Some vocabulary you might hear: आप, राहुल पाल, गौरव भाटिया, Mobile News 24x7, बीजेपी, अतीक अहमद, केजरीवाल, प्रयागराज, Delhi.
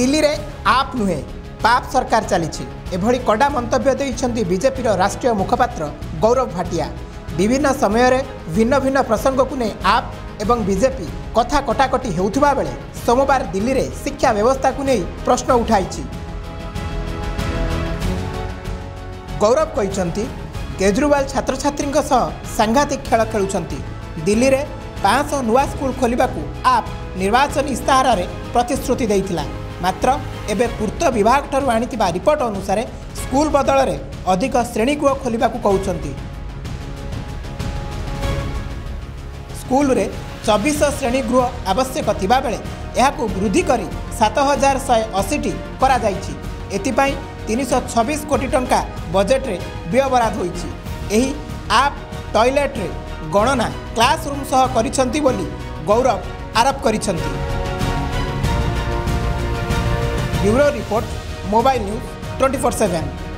दिल्ली रे आप नुहे बाप सरकार चली एभली कड़ा मंतव्य देइछन्ती बीजेपी राष्ट्रीय मुखपात्र गौरव भाटिया। विभिन्न समय रे भिन्न भिन्न प्रसंग को नहीं आप एवं बीजेपी कथा कटाकटी होउथबा बेले सोमवार दिल्ली रे शिक्षा व्यवस्था को नहीं प्रश्न उठाई गौरव कहिसन्ती केजरीवाल छात्र छात्री सांघातिक खेल खेलुछन्ती। दिल्ली रे 500 नुआ स्कूल खोलिबा को आप निर्वाचन इस्ताहार रे प्रतिश्रुति देइथिला, मात्र एबे पूर्त विभाग ठारू आनिथिबा रिपोर्ट अनुसार स्कूल बदल रे अधिक श्रेणीगृह खोलिबा को कहउछन्ती। स्कूल रे 2400 श्रेणीगृह आवश्यक थिबा बेले एहाकू वृद्धि करी 7180 करा जाईछि। एतिपाई 326 कोटी टंका बजेट रे व्ययबराद होईछि। एही आप टॉयलेट रे गणना क्लासरूम सह करिसंती बोली गौरव आरोप करिसंती। Bureau report mobile news 24/7।